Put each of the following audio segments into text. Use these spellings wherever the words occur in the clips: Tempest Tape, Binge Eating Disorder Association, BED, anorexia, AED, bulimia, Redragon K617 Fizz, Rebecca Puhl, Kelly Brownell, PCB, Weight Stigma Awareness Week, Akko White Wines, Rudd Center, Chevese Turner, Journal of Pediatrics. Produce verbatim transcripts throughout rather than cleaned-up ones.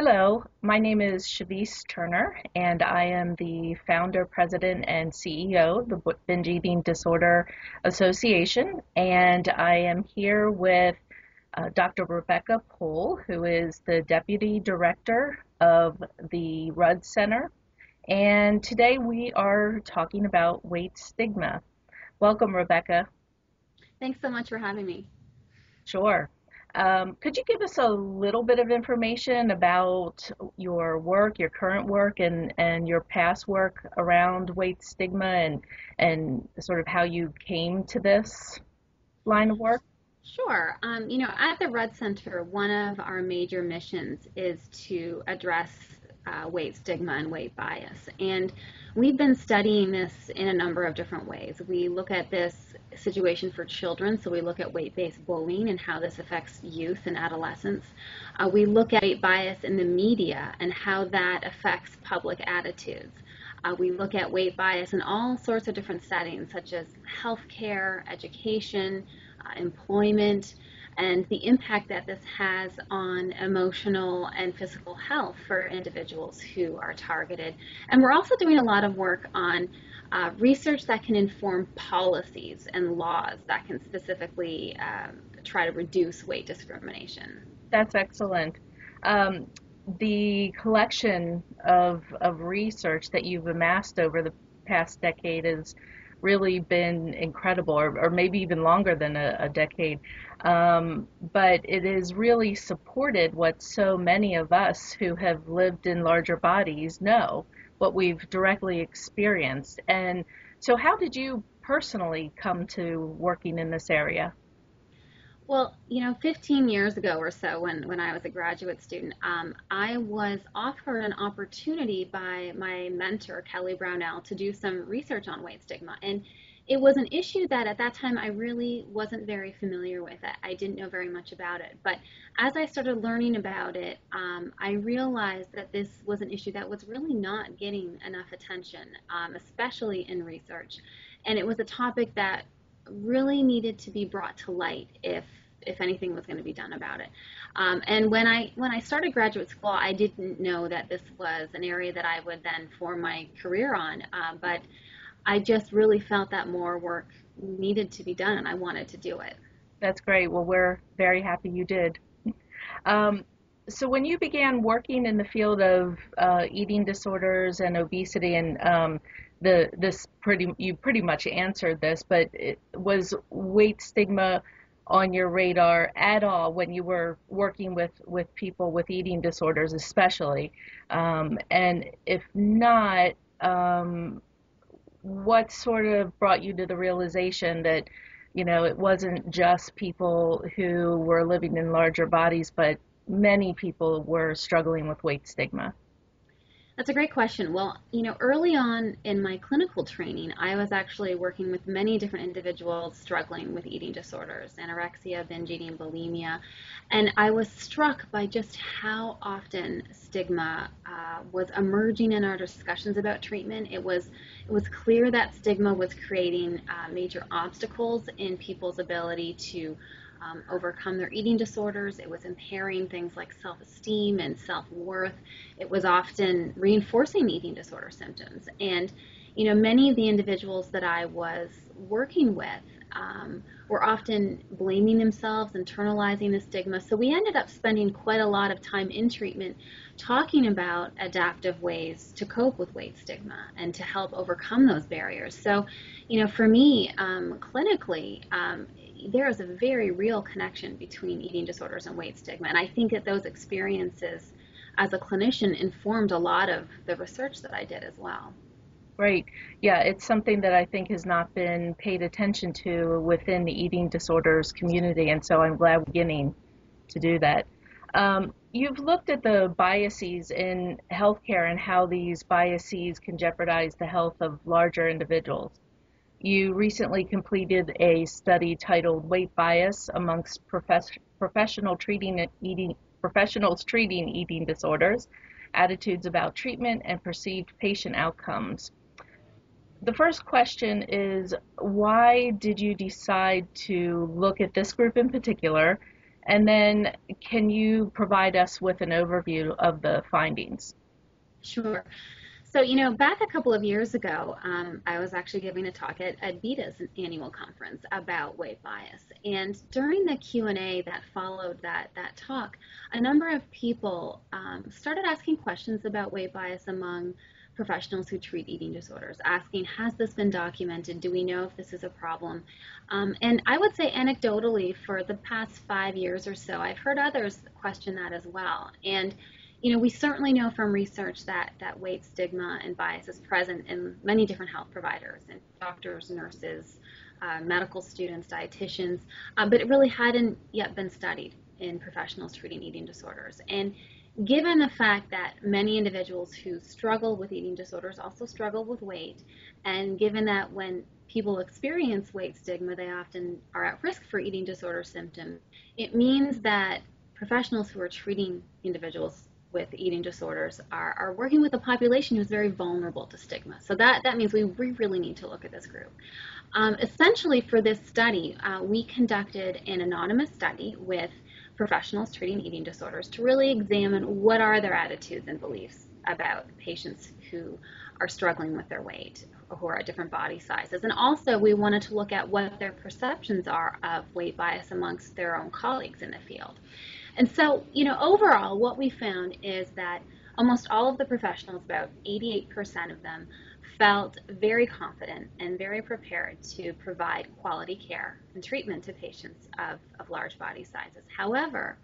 Hello, my name is Chevese Turner, and I am the founder, president, and C E O of the Binge Eating Disorder Association, and I am here with uh, Doctor Rebecca Puhl, who is the Deputy Director of the Rudd Center, and today we are talking about weight stigma. Welcome, Rebecca. Thanks so much for having me. Sure. Um, could you give us a little bit of information about your work, your current work, and, and your past work around weight stigma and, and sort of how you came to this line of work? Sure. Um, you know, at the Rudd Center, one of our major missions is to address uh, weight stigma and weight bias. And we've been studying this in a number of different ways. We look at this situation for children, so we look at weight-based bullying and how this affects youth and adolescents. Uh, we look at weight bias in the media and how that affects public attitudes. Uh, we look at weight bias in all sorts of different settings, such as healthcare, education, uh, employment, and the impact that this has on emotional and physical health for individuals who are targeted. And we're also doing a lot of work on uh, research that can inform policies and laws that can specifically um, try to reduce weight discrimination. That's excellent. Um, the collection of, of research that you've amassed over the past decade is really been incredible, or, or maybe even longer than a, a decade, um, but it has really supported what so many of us who have lived in larger bodies know, what we've directly experienced. And so how did you personally come to working in this area? Well, you know, fifteen years ago or so, when, when I was a graduate student, um, I was offered an opportunity by my mentor, Kelly Brownell, to do some research on weight stigma. And it was an issue that at that time I really wasn't very familiar with. I didn't know very much about it. But as I started learning about it, um, I realized that this was an issue that was really not getting enough attention, um, especially in research. And it was a topic that really needed to be brought to light if if anything was going to be done about it. Um, and when I when I started graduate school, I didn't know that this was an area that I would then form my career on, uh, but I just really felt that more work needed to be done, and I wanted to do it. That's great. Well, we're very happy you did. Um, so when you began working in the field of uh, eating disorders and obesity, and um, The, this pretty you pretty much answered this, but it, was weight stigma on your radar at all when you were working with, with people with eating disorders especially? Um, and if not, um, what sort of brought you to the realization that, you know, it wasn't just people who were living in larger bodies, but many people were struggling with weight stigma? That's a great question. Well, you know, early on in my clinical training, I was actually working with many different individuals struggling with eating disorders, anorexia, binge eating, bulimia, and I was struck by just how often stigma uh, was emerging in our discussions about treatment. It was, it was clear that stigma was creating uh, major obstacles in people's ability to Um, overcome their eating disorders. It was impairing things like self-esteem and self-worth. It was often reinforcing eating disorder symptoms. And, you know, many of the individuals that I was working with um, were often blaming themselves, internalizing the stigma. So we ended up spending quite a lot of time in treatment talking about adaptive ways to cope with weight stigma and to help overcome those barriers. So, you know, for me, um, clinically, um, there is a very real connection between eating disorders and weight stigma, and I think that those experiences as a clinician informed a lot of the research that I did as well. Right. Yeah, it's something that I think has not been paid attention to within the eating disorders community, and so I'm glad we're beginning to do that. Um, you've looked at the biases in healthcare and how these biases can jeopardize the health of larger individuals. You recently completed a study titled Weight Bias Amongst Profes- Professional Treating Eating, Professionals Treating Eating Disorders, Attitudes About Treatment and Perceived Patient Outcomes. The first question is, why did you decide to look at this group in particular And then can you provide us with an overview of the findings? Sure. So, you know, back a couple of years ago, um, I was actually giving a talk at A E D's annual conference about weight bias. And during the Q and A that followed that, that talk, a number of people um, started asking questions about weight bias among professionals who treat eating disorders, asking, has this been documented? Do we know if this is a problem? Um, and I would say anecdotally, for the past five years or so, I've heard others question that as well. And you know, we certainly know from research that, that weight stigma and bias is present in many different health providers, and doctors, nurses, uh, medical students, dietitians, uh, but it really hadn't yet been studied in professionals treating eating disorders. And given the fact that many individuals who struggle with eating disorders also struggle with weight, and given that when people experience weight stigma, they often are at risk for eating disorder symptoms, it means that professionals who are treating individuals with eating disorders are, are working with a population who's very vulnerable to stigma. So that, that means we, we really need to look at this group. Um, essentially for this study, uh, we conducted an anonymous study with professionals treating eating disorders to really examine what are their attitudes and beliefs about patients who are struggling with their weight, or who are at different body sizes. And also we wanted to look at what their perceptions are of weight bias amongst their own colleagues in the field. And so, you know, overall, what we found is that almost all of the professionals, about eighty-eight percent of them, felt very confident and very prepared to provide quality care and treatment to patients of, of large body sizes. However,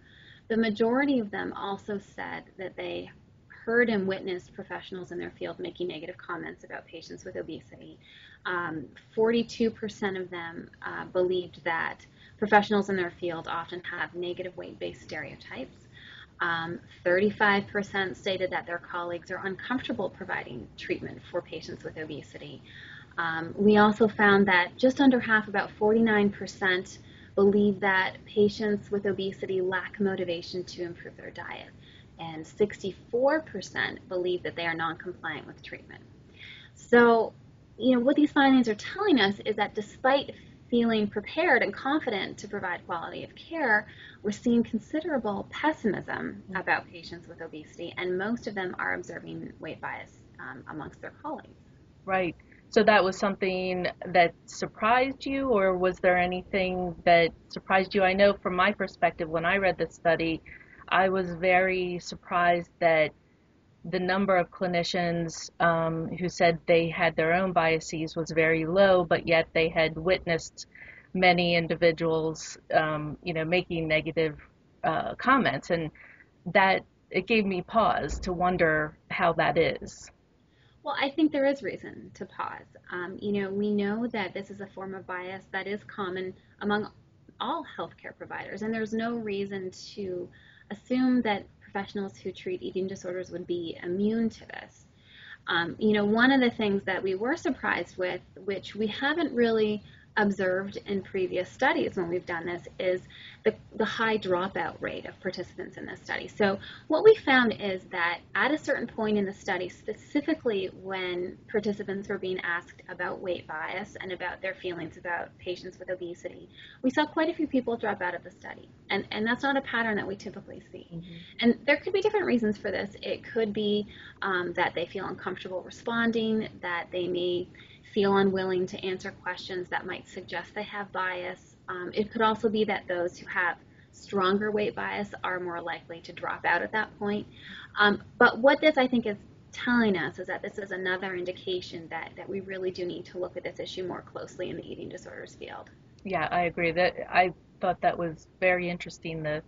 the majority of them also said that they heard and witnessed professionals in their field making negative comments about patients with obesity. Um, forty-two percent of them uh, believed that professionals in their field often have negative weight-based stereotypes. Um, thirty-five percent stated that their colleagues are uncomfortable providing treatment for patients with obesity. Um, we also found that just under half, about forty-nine percent, believe that patients with obesity lack motivation to improve their diet, and sixty-four percent believe that they are non-compliant with treatment. So, you know, what these findings are telling us is that despite feeling prepared and confident to provide quality of care, we're seeing considerable pessimism about patients with obesity, and most of them are observing weight bias um, amongst their colleagues. Right. So that was something that surprised you, or was there anything that surprised you? I know from my perspective, when I read the study, I was very surprised that the number of clinicians um, who said they had their own biases was very low, but yet they had witnessed many individuals, um, you know, making negative uh, comments, and that it gave me pause to wonder how that is. Well, I think there is reason to pause. Um, you know, we know that this is a form of bias that is common among all healthcare providers, and there's no reason to assume that professionals who treat eating disorders would be immune to this. Um, you know, one of the things that we were surprised with, which we haven't really observed in previous studies when we've done this, is the, the high dropout rate of participants in this study. So what we found is that at a certain point in the study, specifically when participants were being asked about weight bias and about their feelings about patients with obesity, we saw quite a few people drop out of the study. And, and that's not a pattern that we typically see. Mm-hmm. And there could be different reasons for this. It could be um, that they feel uncomfortable responding, that they may feel unwilling to answer questions that might suggest they have bias. Um, it could also be that those who have stronger weight bias are more likely to drop out at that point. Um, but what this, I think, is telling us is that this is another indication that, that we really do need to look at this issue more closely in the eating disorders field. Yeah, I agree. That I thought that was very interesting, the,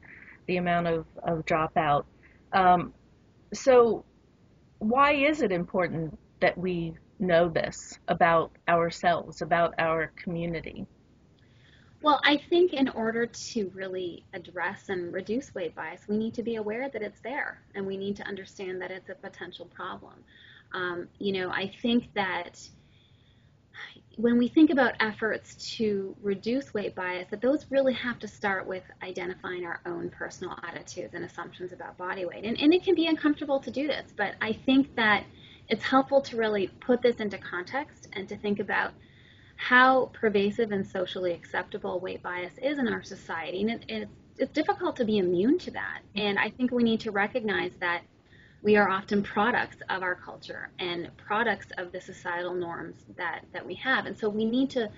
the amount of, of dropout. Um, so why is it important that we know this about ourselves, about our community? Well, I think in order to really address and reduce weight bias, we need to be aware that it's there, and we need to understand that it's a potential problem. Um, you know, I think that when we think about efforts to reduce weight bias, that those really have to start with identifying our own personal attitudes and assumptions about body weight. And, and it can be uncomfortable to do this, but I think that it's helpful to really put this into context and to think about how pervasive and socially acceptable weight bias is in our society. And it, it's it's difficult to be immune to that. And I think we need to recognize that we are often products of our culture and products of the societal norms that, that we have. And so we need to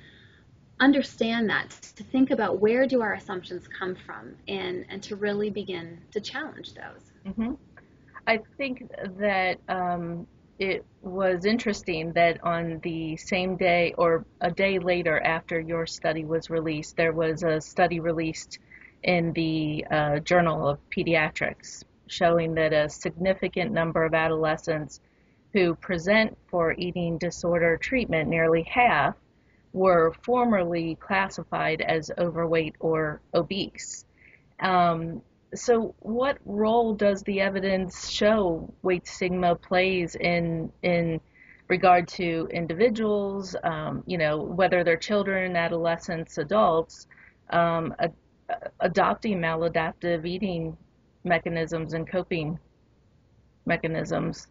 understand that, to think about where do our assumptions come from, and, and to really begin to challenge those. Mm-hmm. I think that um, it was interesting that on the same day or a day later after your study was released, there was a study released in the uh, Journal of Pediatrics showing that a significant number of adolescents who present for eating disorder treatment, nearly half, were formerly classified as overweight or obese. Um, so what role does the evidence show weight stigma plays in in regard to individuals, um, you know, whether they're children, adolescents, adults, um, ad adopting maladaptive eating mechanisms and coping mechanisms?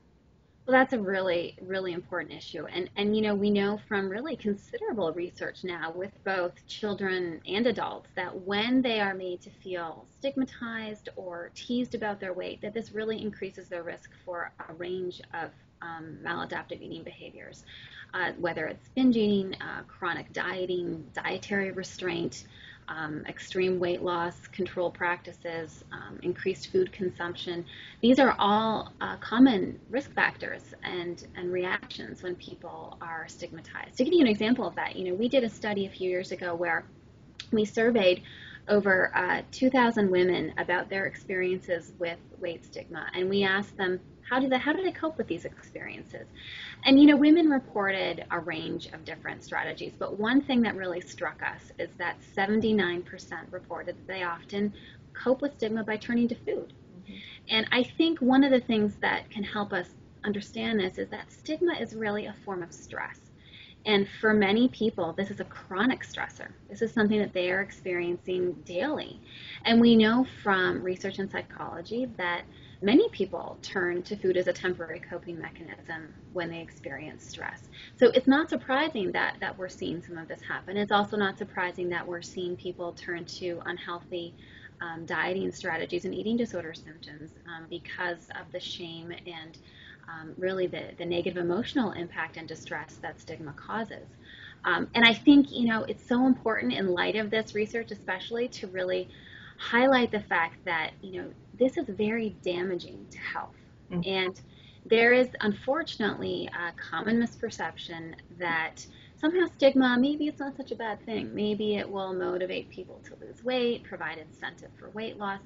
Well, that's a really, really important issue. And, and, you know, we know from really considerable research now with both children and adults that when they are made to feel stigmatized or teased about their weight, that this really increases their risk for a range of um, maladaptive eating behaviors, uh, whether it's binge eating, uh, chronic dieting, dietary restraint, Um, extreme weight loss control practices, um, increased food consumption. These are all uh, common risk factors and, and reactions when people are stigmatized. To give you an example of that, you know, we did a study a few years ago where we surveyed over uh, two thousand women about their experiences with weight stigma, and we asked them, How do they, how do they cope with these experiences? And, you know, women reported a range of different strategies, but one thing that really struck us is that seventy-nine percent reported that they often cope with stigma by turning to food. Mm-hmm. And I think one of the things that can help us understand this is that stigma is really a form of stress. And for many people, this is a chronic stressor. This is something that they are experiencing daily. And we know from research in psychology that many people turn to food as a temporary coping mechanism when they experience stress. So it's not surprising that, that we're seeing some of this happen. It's also not surprising that we're seeing people turn to unhealthy um, dieting strategies and eating disorder symptoms um, because of the shame and um, really the, the negative emotional impact and distress that stigma causes. Um, and I think, you know, it's so important in light of this research especially to really highlight the fact that, you know, this is very damaging to health. Mm-hmm. And there is unfortunately a common misperception that somehow stigma, maybe it's not such a bad thing. Maybe it will motivate people to lose weight, provide incentive for weight loss.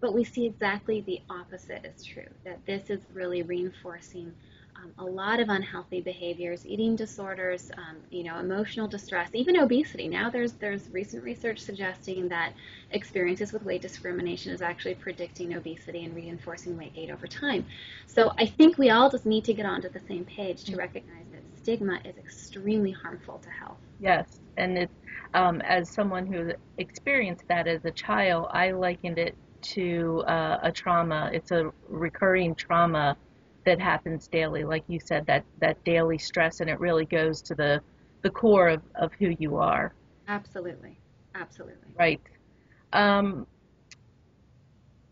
But we see exactly the opposite is true, that this is really reinforcing um, a lot of unhealthy behaviors, eating disorders, um, you know, emotional distress, even obesity. Now there's there's recent research suggesting that experiences with weight discrimination is actually predicting obesity and reinforcing weight gain over time. So I think we all just need to get onto the same page to recognize that stigma is extremely harmful to health. Yes, and it, um, as someone who experienced that as a child, I likened it to uh, a trauma. It's a recurring trauma that happens daily, like you said, that, that daily stress, and it really goes to the, the core of, of who you are. Absolutely, absolutely. Right. Um,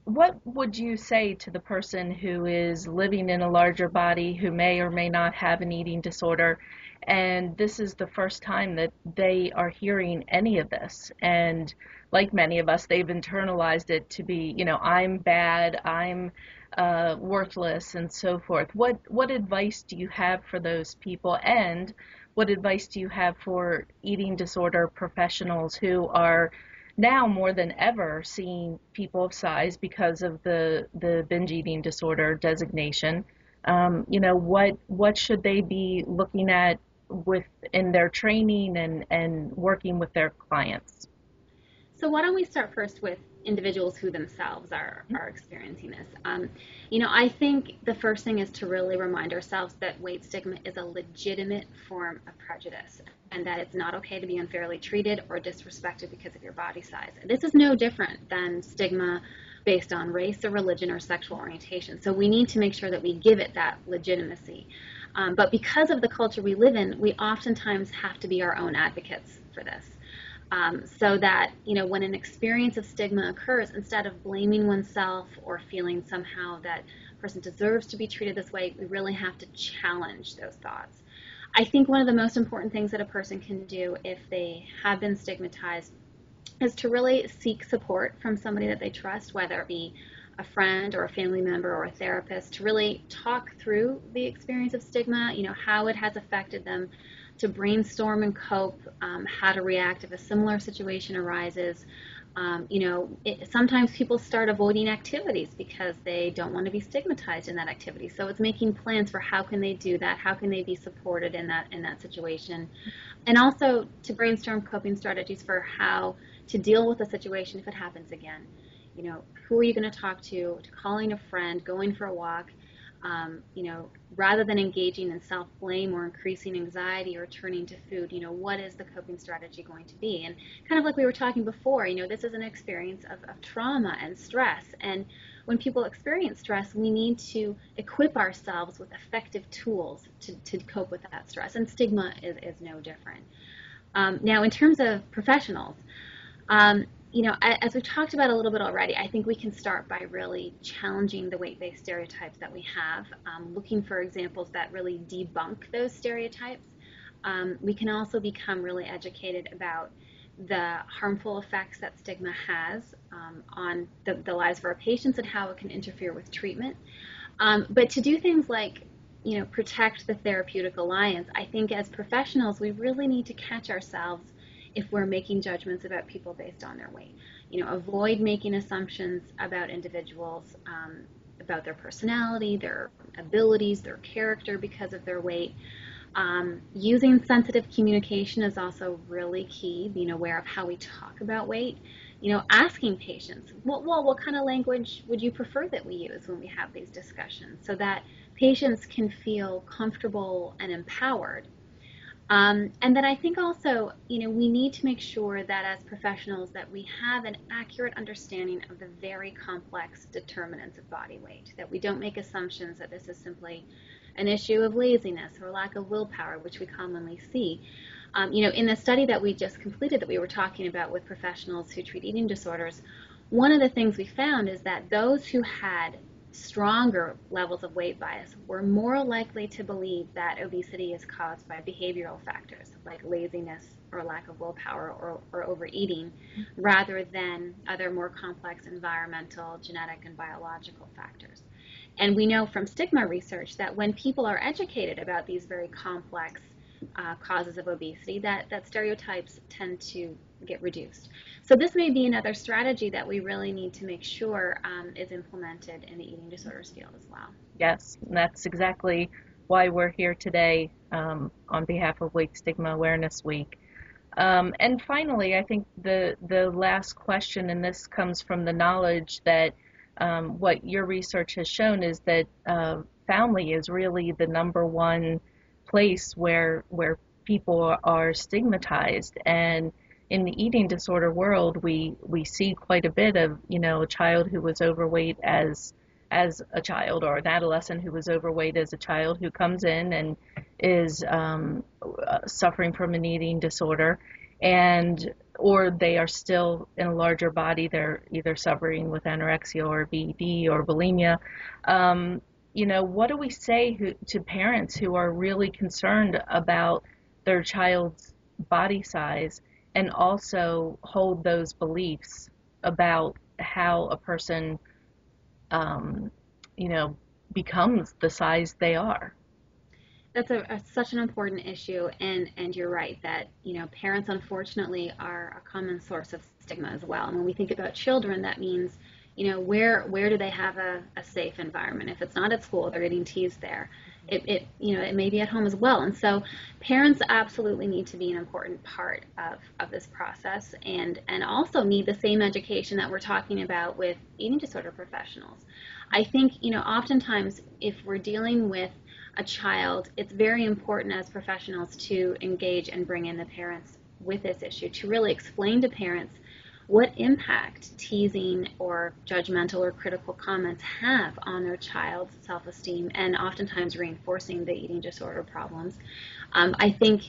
what would you say to the person who is living in a larger body, who may or may not have an eating disorder, and this is the first time that they are hearing any of this? And like many of us, they've internalized it to be, you know, I'm bad, I'm Uh, worthless, and so forth. What what advice do you have for those people, and what advice do you have for eating disorder professionals who are now more than ever seeing people of size because of the the binge eating disorder designation? Um, you know, what what should they be looking at with in their training and and working with their clients? So why don't we start first with individuals who themselves are, are experiencing this. Um, you know, I think the first thing is to really remind ourselves that weight stigma is a legitimate form of prejudice, and that it's not okay to be unfairly treated or disrespected because of your body size. This is no different than stigma based on race or religion or sexual orientation. So we need to make sure that we give it that legitimacy. Um, but because of the culture we live in, we oftentimes have to be our own advocates for this. um, so that, you know, when an experience of stigma occurs, instead of blaming oneself or feeling somehow that a person deserves to be treated this way, we really have to challenge those thoughts. I think one of the most important things that a person can do if they have been stigmatized is to really seek support from somebody that they trust, whether it be a friend or a family member or a therapist, to really talk through the experience of stigma, you know, how it has affected them, to brainstorm and cope, um, how to react if a similar situation arises. Um, you know, it, sometimes people start avoiding activities because they don't want to be stigmatized in that activity. So it's making plans for how can they do that, how can they be supported in that in that situation, and also to brainstorm coping strategies for how to deal with the situation if it happens again. You know, who are you going to talk to, to calling a friend, going for a walk, um, you know, rather than engaging in self-blame or increasing anxiety or turning to food, you know, what is the coping strategy going to be? And kind of like we were talking before, you know, this is an experience of, of trauma and stress. And when people experience stress, we need to equip ourselves with effective tools to, to cope with that stress. And stigma is, is no different. Um, now, in terms of professionals, um, you know, as we've talked about a little bit already, I think we can start by really challenging the weight-based stereotypes that we have, um, looking for examples that really debunk those stereotypes. Um, we can also become really educated about the harmful effects that stigma has um, on the, the lives of our patients and how it can interfere with treatment. Um, but to do things like, you know, protect the therapeutic alliance, I think as professionals, we really need to catch ourselves if we're making judgments about people based on their weight. You know, avoid making assumptions about individuals, um, about their personality, their abilities, their character because of their weight. Um, using sensitive communication is also really key, being aware of how we talk about weight. You know, asking patients, well, well, what kind of language would you prefer that we use when we have these discussions, so that patients can feel comfortable and empowered. Um, and then I think also, you know, we need to make sure that as professionals that we have an accurate understanding of the very complex determinants of body weight, that we don't make assumptions that this is simply an issue of laziness or lack of willpower, which we commonly see. Um, you know, in the study that we just completed that we were talking about with professionals who treat eating disorders, one of the things we found is that those who had stronger levels of weight bias were more likely to believe that obesity is caused by behavioral factors like laziness or lack of willpower or, or overeating, rather than other more complex environmental, genetic, and biological factors. And we know from stigma research that when people are educated about these very complex uh, causes of obesity, that, that stereotypes tend to get reduced. So this may be another strategy that we really need to make sure um, is implemented in the eating disorders field as well. Yes, and that's exactly why we're here today um, on behalf of Weight Stigma Awareness Week. Um, and finally, I think the, the last question, and this comes from the knowledge that um, what your research has shown is that uh, family is really the number one place where, where people are stigmatized. And in the eating disorder world, we, we see quite a bit of, you know, a child who was overweight as as a child, or an adolescent who was overweight as a child, who comes in and is um, suffering from an eating disorder, and or they are still in a larger body. They're either suffering with anorexia or B E D or bulimia. Um, you know, what do we say who, to parents who are really concerned about their child's body size, and also hold those beliefs about how a person, um, you know, becomes the size they are? That's a, a, such an important issue, and, and you're right that, you know, parents unfortunately are a common source of stigma as well. And when we think about children, that means, you know, where where do they have a, a safe environment? If it's not at school, they're getting teased there. It, it, you know, it may be at home as well. And so parents absolutely need to be an important part of, of this process, and, and also need the same education that we're talking about with eating disorder professionals. I think, you know, oftentimes if we're dealing with a child, it's very important as professionals to engage and bring in the parents with this issue, to really explain to parents what impact teasing or judgmental or critical comments have on their child's self-esteem, and oftentimes reinforcing the eating disorder problems. Um, I think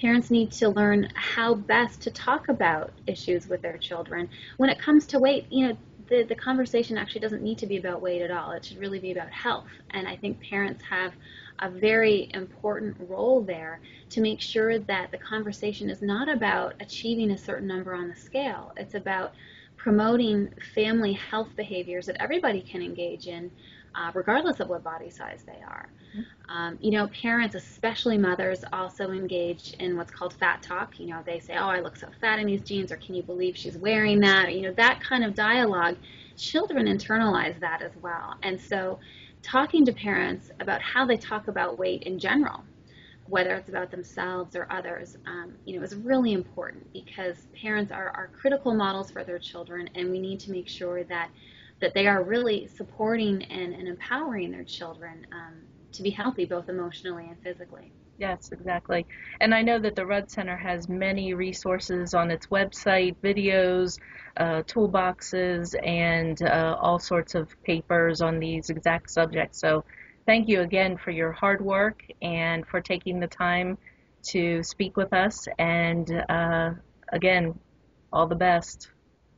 Parents need to learn how best to talk about issues with their children. When it comes to weight, you know, the, the conversation actually doesn't need to be about weight at all. It should really be about health. And I think parents have a very important role there to make sure that the conversation is not about achieving a certain number on the scale. It's about promoting family health behaviors that everybody can engage in, Uh, regardless of what body size they are. Mm-hmm. um, you know, parents, especially mothers, also engage in what's called fat talk. You know, they say, oh, I look so fat in these jeans, or can you believe she's wearing that? You know, that kind of dialogue. Children internalize that as well. And so talking to parents about how they talk about weight in general, whether it's about themselves or others, um, you know, is really important, because parents are, are critical models for their children, and we need to make sure that that they are really supporting and, and empowering their children um, to be healthy, both emotionally and physically. Yes, exactly. And I know that the Rudd Center has many resources on its website, videos, uh, toolboxes, and uh, all sorts of papers on these exact subjects. So thank you again for your hard work and for taking the time to speak with us. And uh, again, all the best.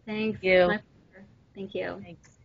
Thanks. Thank you. My Thank you. Thanks.